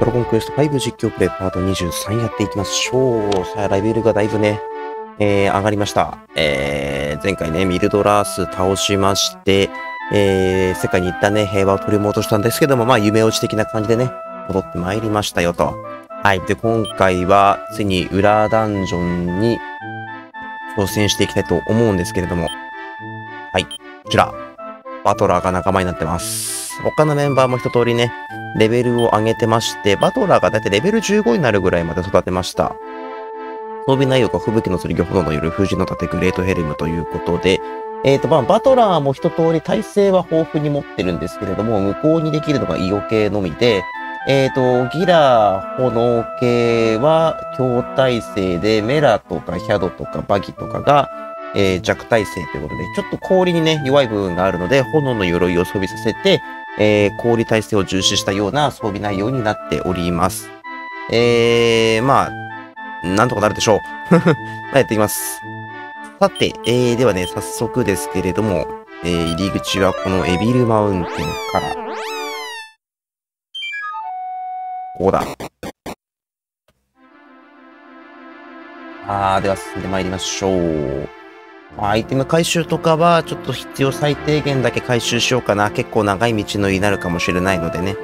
ドラゴンクエスト5実況プレイパート23やっていきましょう。さあ、レベルがだいぶね、上がりました。前回ね、ミルドラース倒しまして、世界に一旦ね、平和を取り戻したんですけども、まあ、夢落ち的な感じでね、戻ってまいりましたよと。はい。で、今回は、ついに裏ダンジョンに挑戦していきたいと思うんですけれども。はい。こちら。バトラーが仲間になってます。他のメンバーも一通りね、レベルを上げてまして、バトラーがだいたいレベル15になるぐらいまで育てました。装備内容が吹雪の剣、炎の夜、風神の盾、グレートヘルムということで、まあ、バトラーも一通り耐性は豊富に持ってるんですけれども、無効にできるのが異形系のみで、ギラ、炎系は強耐性で、メラとかヒャドとかバギとかが、弱耐性ということで、ちょっと氷にね、弱い部分があるので、炎の鎧を装備させて、氷耐性を重視したような装備内容になっております。まあ、なんとかなるでしょう。やっていきます。さて、ではね、早速ですけれども、入り口はこのエビルマウンテンから。ここだ。では進んでまいりましょう。アイテム回収とかは、ちょっと必要最低限だけ回収しようかな。結構長い道のりになるかもしれないのでね。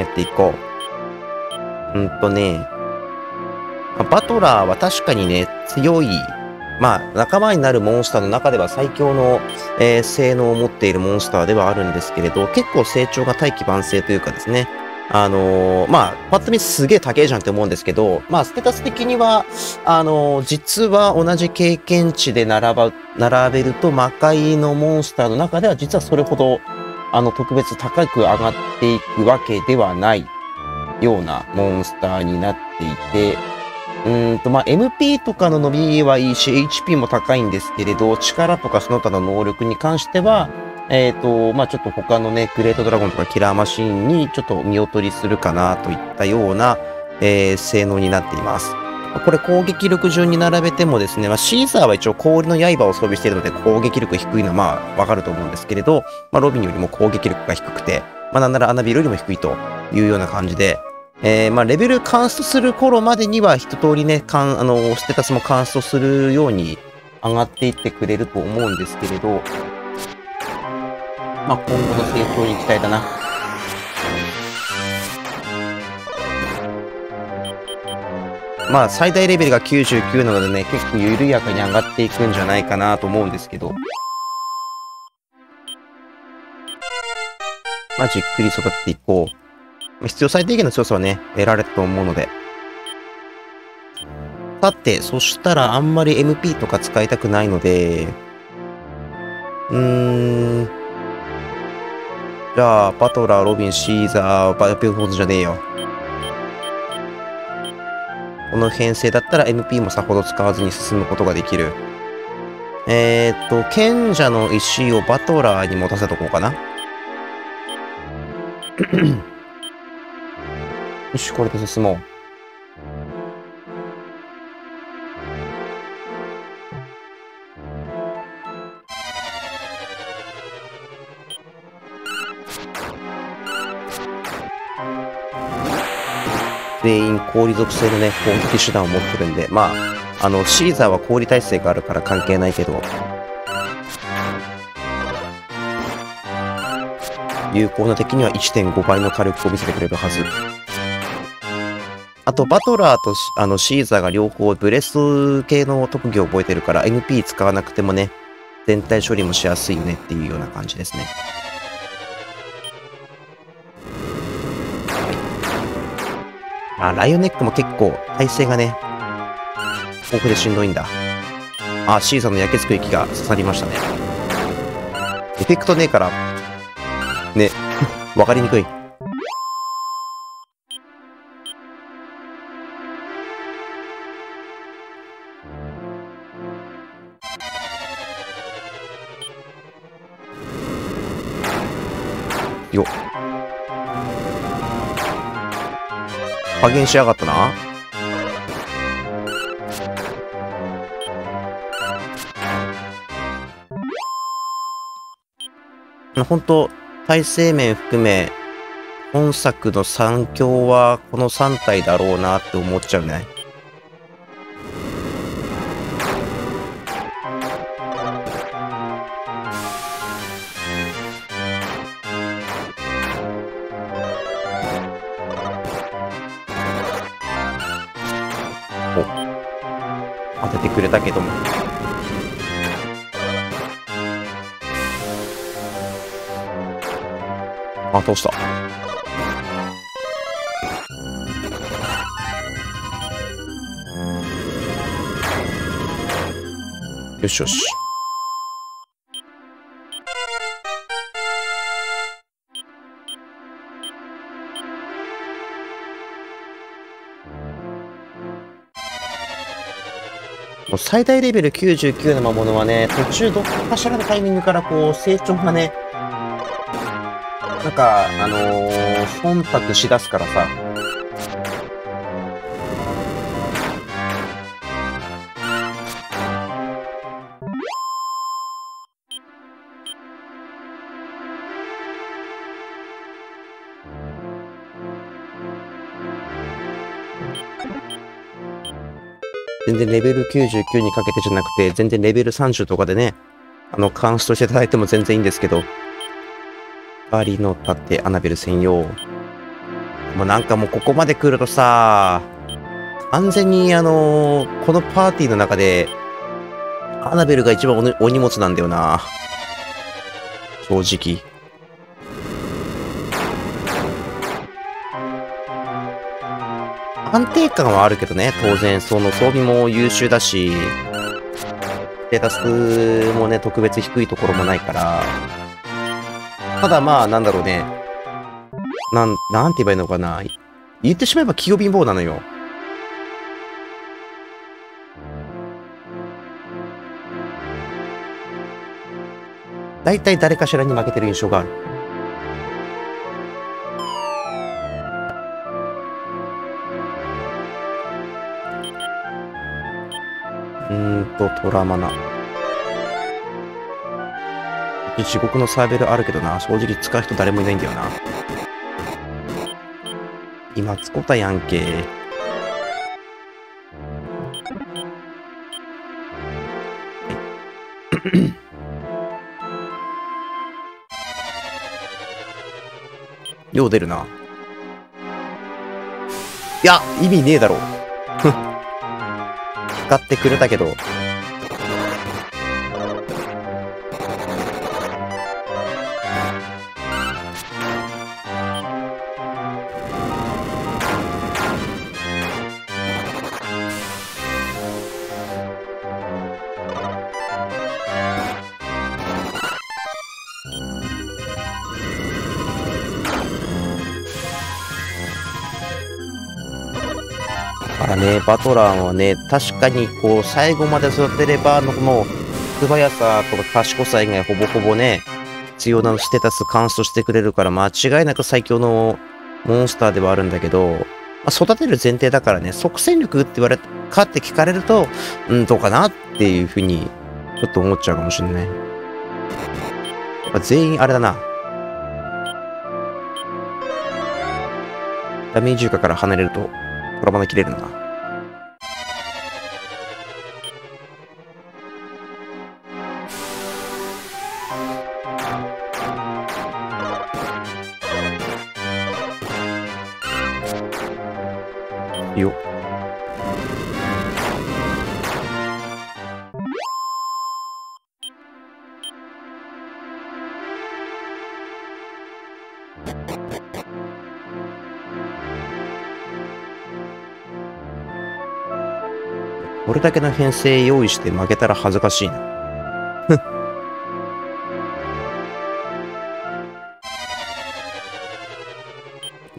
やっていこう。バトラーは確かにね、強い、まあ、仲間になるモンスターの中では最強の、性能を持っているモンスターではあるんですけれど、結構成長が大器晩成というかですね。まあ、パッと見すげえ高えじゃんって思うんですけど、まあ、ステータス的には、実は同じ経験値で並べると魔界のモンスターの中では実はそれほど、特別高く上がっていくわけではないようなモンスターになっていて、まあ、MP とかの伸びはいいし、HP も高いんですけれど、力とかその他の能力に関しては、まあ、ちょっと他のね、グレートドラゴンとかキラーマシーンにちょっと見劣りするかなといったような、性能になっています。これ攻撃力順に並べてもですね、まあ、シーザーは一応氷の刃を装備しているので攻撃力低いのはまあわかると思うんですけれど、まあ、ロビンよりも攻撃力が低くて、まあ、なんならアナビルよりも低いというような感じで、まあ、レベルカンストする頃までには一通りね、ステータスもカンストするように上がっていってくれると思うんですけれど、まあ、今後の成長に期待だな。まあ、最大レベルが99なのでね、結構緩やかに上がっていくんじゃないかなと思うんですけど。まあ、じっくり育っていこう。必要最低限の強さはね、得られたと思うので。さて、そしたらあんまり MP とか使いたくないので、じゃあ、バトラー、ロビン、シーザー、バーピューフォーズじゃねえよ。この編成だったら MP もさほど使わずに進むことができる。賢者の石をバトラーに持たせとこうかな。よし、これで進もう。全員氷属性のね、攻撃手段を持ってるんで、まあ、シーザーは氷耐性があるから関係ないけど、有効な敵には 1.5 倍の火力を見せてくれるはず。あと、バトラーとシーザーが両方ブレス系の特技を覚えてるから、MP 使わなくてもね、全体処理もしやすいよねっていうような感じですね。ライオネックも結構、耐性がね、豊富でしんどいんだ。シーザーの焼けつく息が刺さりましたね。エフェクトねえから、ね、わかりにくい。よっ。加減しやがったな。本当体制面含め、本作の3強はこの3体だろうなって思っちゃうね。お、当ててくれたけども。あ、倒した。よしよし。もう最大レベル99の魔物はね、途中どっかしらのタイミングからこう成長がね、なんか忖度しだすからさ。全然レベル99にかけてじゃなくて、全然レベル30とかでね、カンストしていただいても全然いいんですけど。光の盾、アナベル専用。もうなんかもうここまで来るとさ、完全にこのパーティーの中で、アナベルが一番お荷物なんだよな。正直。安定感はあるけどね、当然、その装備も優秀だし、ステータスもね、特別低いところもないから、ただまあ、なんだろうね、なんて言えばいいのかな、言ってしまえば器用貧乏なのよ。大体誰かしらに負けてる印象がある。トラマナ。地獄のサーベルあるけどな、正直使う人誰もいないんだよな。今、つこたやんけ。よう出るな。いや、意味ねえだろ。使ってくれたけど。バトランはね、確かにこう、最後まで育てれば、この、素早さとか賢さ以外ほぼほぼね、必要なステータスカンストしてくれるから、間違いなく最強のモンスターではあるんだけど、まあ、育てる前提だからね、即戦力って言われかって聞かれると、どうかなっていうふうに、ちょっと思っちゃうかもしれない。全員あれだな。ダメージ床から離れると、トラマナ切れるんだ。よ。これだけの編成用意して負けたら恥ずかしいな。ま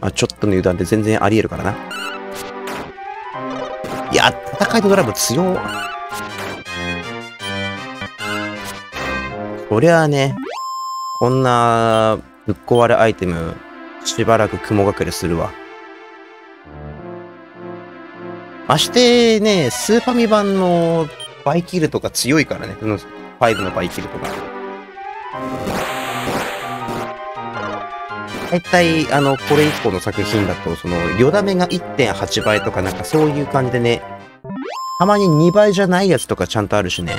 あちょっとの油断で全然あり得るからな。いや、戦いのドラム強い。こりゃあね、こんなぶっ壊れアイテム、しばらく雲隠れするわ。ましてね、スーパミ版のバイキルとか強いからね、5のバイキルとか。大体、これ以降の作品だと、その、よだめが 1.8 倍とかなんかそういう感じでね、たまに2倍じゃないやつとかちゃんとあるしね、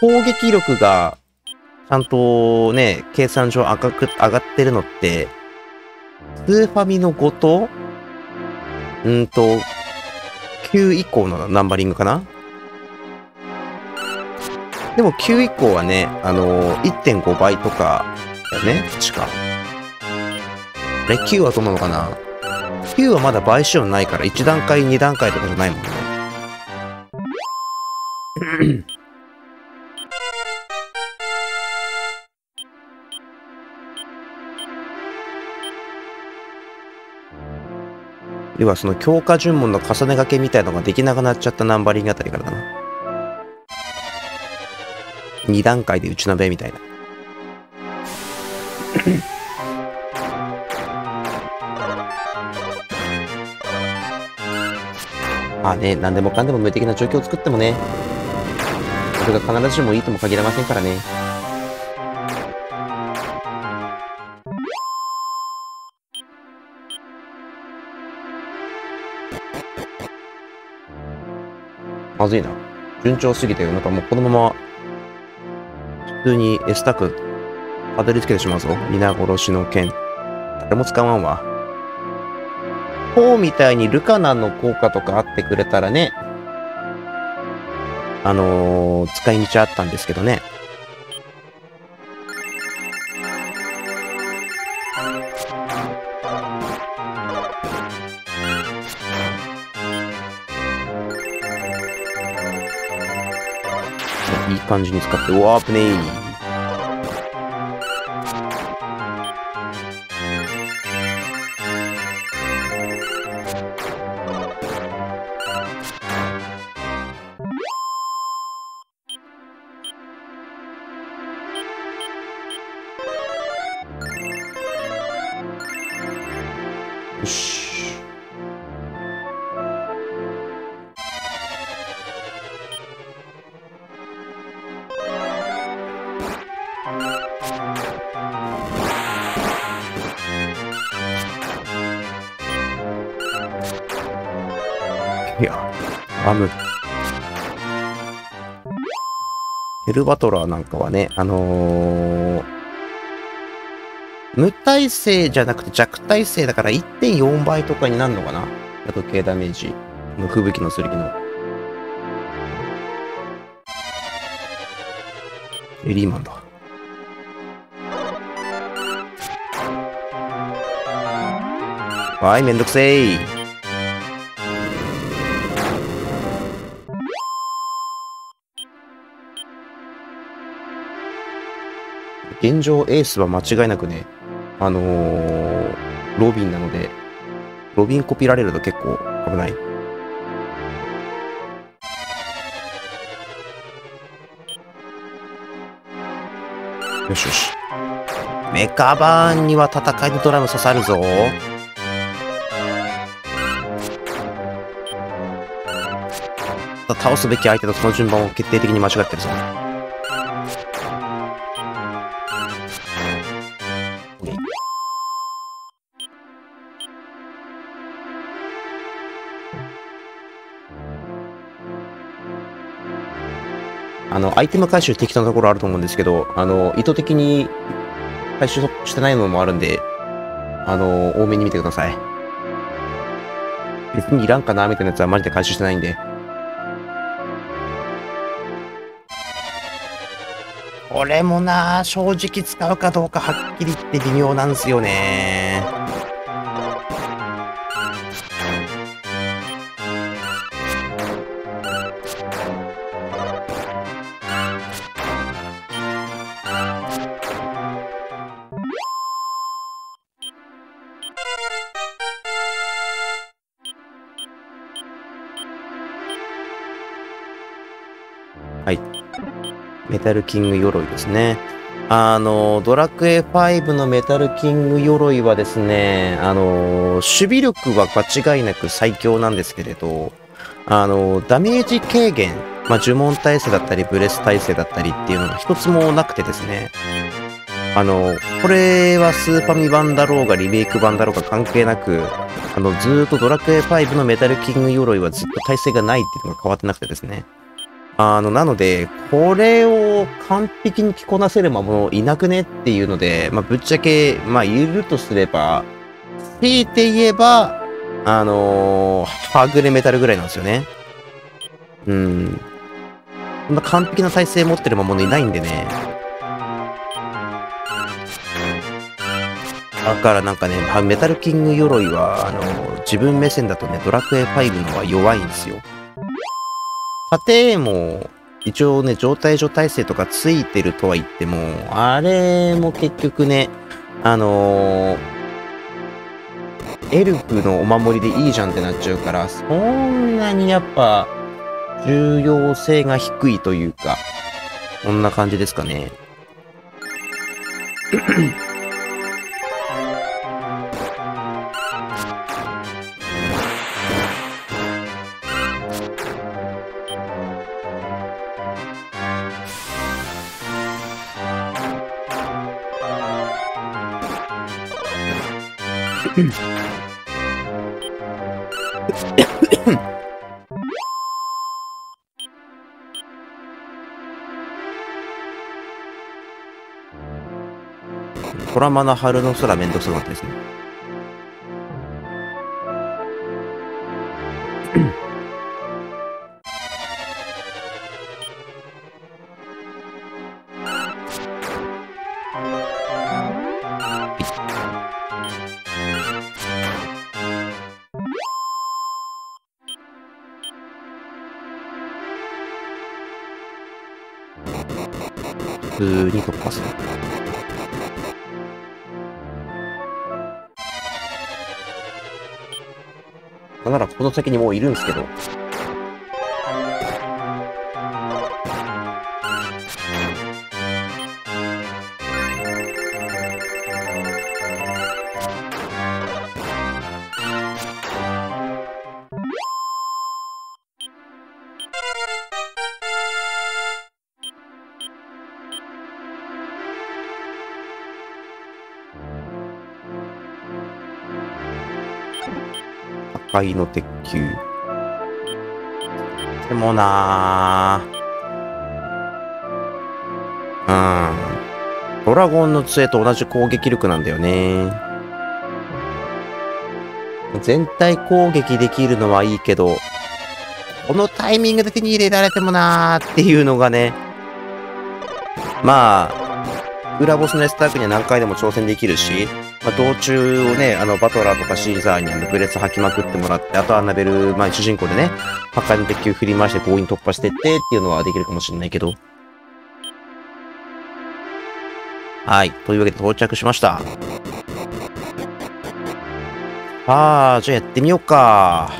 攻撃力が、ちゃんとね、計算上上がってるのって、スーファミの5と、9以降のナンバリングかな。でも9以降はね、1.5 倍とか、だよね、確か。あれ、9はどうなのかな ?9 はまだ倍仕様ないから、1段階、2段階とかじゃないもんね。要はその強化順文の重ね掛けみたいのができなくなっちゃったナンバリングあたりからだな。2段階で打ちのべみたいな。ああね、何でもかんでも無敵な状況を作ってもね、それが必ずしもいいとも限りませんからね。まずいな。順調すぎて、なんかもうこのまま普通に S タクたどり着けてしまうぞ。皆殺しの剣。誰も使わんわ。こうみたいにルカナの効果とかあってくれたらね、使い道あったんですけどね。いい感じに使って、うわー、危ねえ。よし。いや、ヘルバトラーなんかはね、無耐性じゃなくて弱耐性だから 1.4 倍とかになるのかな、余計ダメージ。吹雪のする気の。エリーマンだ。わーい、めんどくせーい。現状エースは間違いなくね、ロビンなので、ロビンコピられると結構危ない。よしよし。メカバーンには戦いのドラム刺さるぞ。倒すべき相手とその順番を決定的に間違ってるぞ。アイテム回収適当なところあると思うんですけど、意図的に回収してないのもあるんで、多めに見てください。別にいらんかな、みたいなやつはマジで回収してないんで。これもな、正直使うかどうかはっきり言って微妙なんですよね。メタルキング鎧ですね。ドラクエ5のメタルキング鎧はですね、守備力は間違いなく最強なんですけれど、ダメージ軽減、呪文耐性だったり、ブレス耐性だったりっていうのが一つもなくてですね、これはスーファミ版だろうがリメイク版だろうが関係なく、ずーっとドラクエ5のメタルキング鎧はずっと耐性がないっていうのが変わってなくてですね。なので、これを完璧に着こなせる魔物いなくねっていうので、ぶっちゃけ、言えるとすれば、強いて言えば、はぐれメタルぐらいなんですよね。そんな完璧な耐性持ってる魔物いないんでね。だからなんかね、メタルキング鎧は、自分目線だとね、ドラクエ5の方が弱いんですよ。家庭も、一応ね、状態上耐性とかついてるとは言っても、あれも結局ね、エルフのお守りでいいじゃんってなっちゃうから、そんなにやっぱ、重要性が低いというか、こんな感じですかね。トラマの春の空めんどくさかったですね。普通に突破する。ならこの先にもういるんですけど。愛の鉄球でもなあ、ドラゴンの杖と同じ攻撃力なんだよね。全体攻撃できるのはいいけど、このタイミングで手に入れられてもなーっていうのがね、裏ボスのエスタークには何回でも挑戦できるし、道中をね、バトラーとかシーザーにブレス吐きまくってもらって、あとはナベル、主人公でね、破壊の鉄球振り回して強引に突破してってっていうのはできるかもしれないけど。はい。というわけで到着しました。じゃあやってみようか。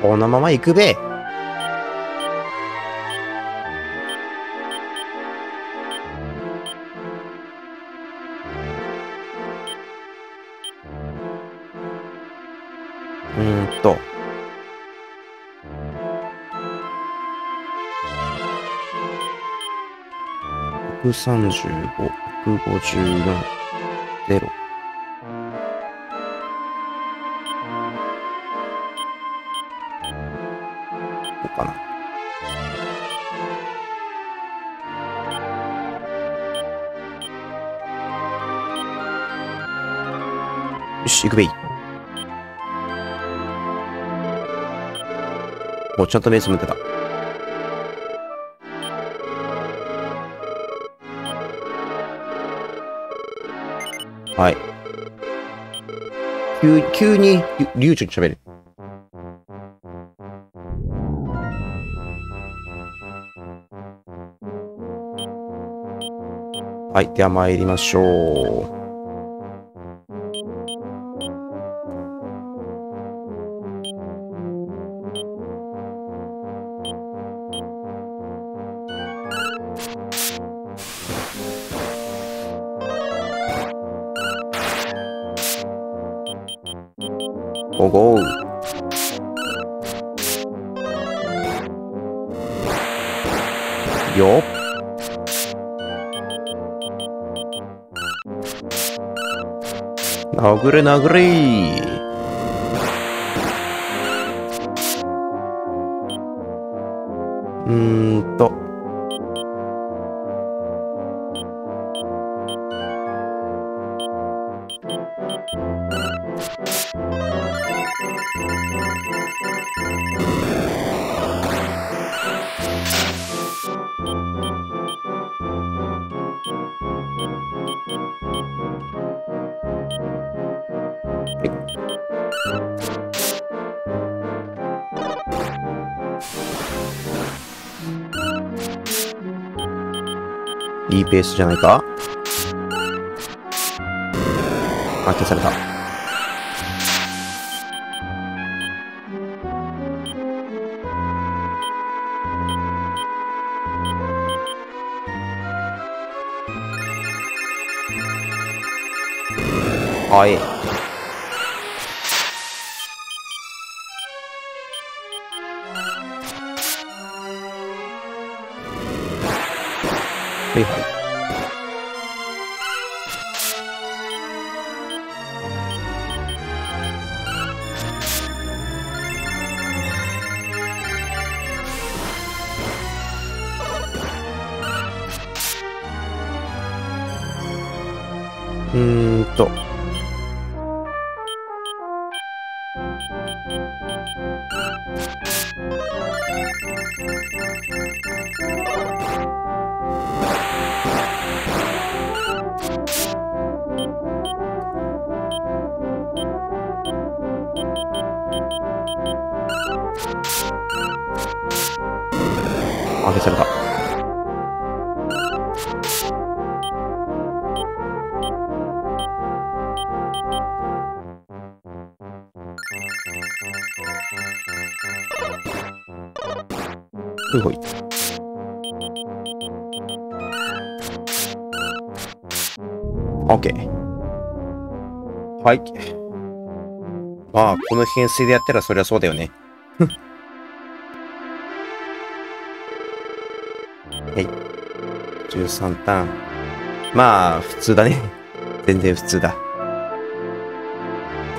このまま行くべ。135、154、0。よし、行くべい。もうちゃんと目つむってた。はい。急に流暢に喋る。はい、では参りましょう。おごう。よっ。殴れ殴れー。いいペースじゃないか。あ、消された。はい。はいはい。あ、消された。ふいほい。オッケー。はい。まあ、この編成でやったらそりゃそうだよね。はい、13ターン。まあ、普通だね。全然普通だ。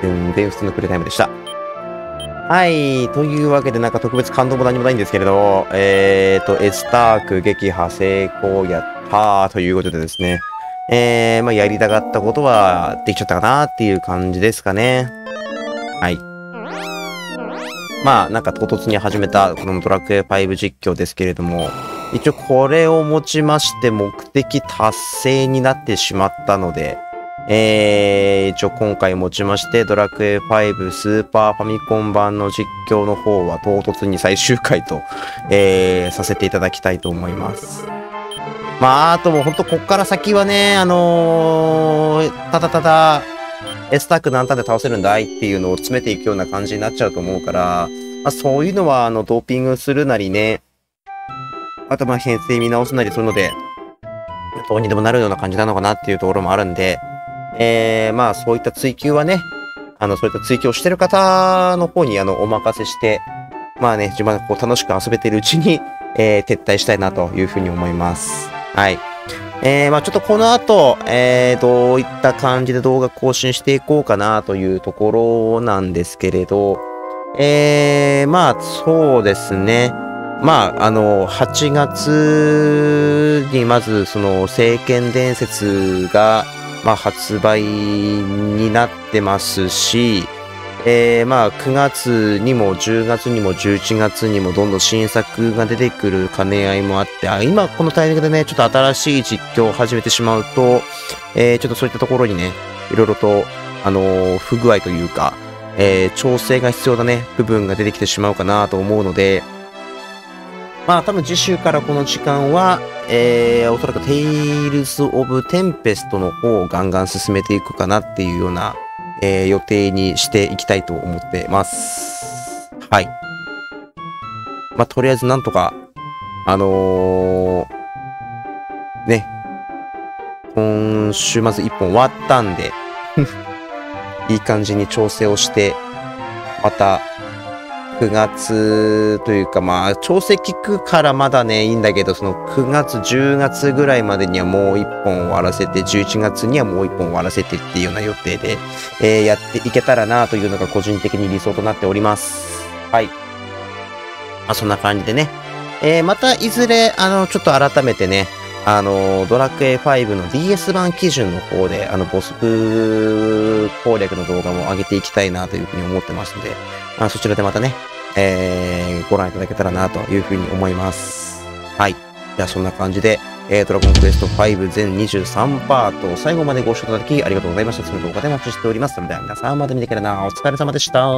全然普通のプレイタイムでした。はい。というわけで、なんか特別感動も何もないんですけれど、エスターク撃破成功やったーということでですね。まあ、やりたかったことはできちゃったかなっていう感じですかね。はい。まあ、なんか唐突に始めたこのドラクエ5実況ですけれども、一応これをもちまして目的達成になってしまったので、一応今回もちましてドラクエ5スーパーファミコン版の実況の方は唐突に最終回と、させていただきたいと思います。まあ、あともうほんとこっから先はね、ただエスターク何ターンで倒せるんだいっていうのを詰めていくような感じになっちゃうと思うから、まあ、そういうのはドーピングするなりね、あとまあ編成見直すなりするので、どうにでもなるような感じなのかなっていうところもあるんで、まあそういった追求はね、そういった追求をしてる方の方にお任せして、まあね、自分がこう楽しく遊べてるうちに、撤退したいなというふうに思います。はい。まあちょっとこの後、どういった感じで動画更新していこうかなというところなんですけれど、まあそうですね。まあ、8月にまず、その、聖剣伝説が、まあ、発売になってますし、まあ、9月にも10月にも11月にもどんどん新作が出てくる兼ね合いもあって、今このタイミングでね、ちょっと新しい実況を始めてしまうと、ちょっとそういったところにね、いろいろと、不具合というか、調整が必要なね、部分が出てきてしまうかなと思うので、まあ多分次週からこの時間は、おそらくTales of Tempestの方をガンガン進めていくかなっていうような、予定にしていきたいと思ってます。はい。まあとりあえずなんとか、ね、今週まず1本終わったんで、いい感じに調整をして、また9月というか、まあ調整聞くからまだねいいんだけど、その9月10月ぐらいまでにはもう1本終わらせて、11月にはもう1本終わらせてっていうような予定で、やっていけたらなというのが個人的に理想となっております。はい、まあ、そんな感じでね、またいずれちょっと改めてね、ドラクエ5の DS 版基準の方で、ボス攻略の動画も上げていきたいなというふうに思ってますので、そちらでまたね、ご覧いただけたらなというふうに思います。はい。じゃあそんな感じで、ドラゴンクエスト5全23パート、最後までご視聴いただきありがとうございました。次の動画でお待ちしております。それでは皆さんまた見てくれな。お疲れ様でした。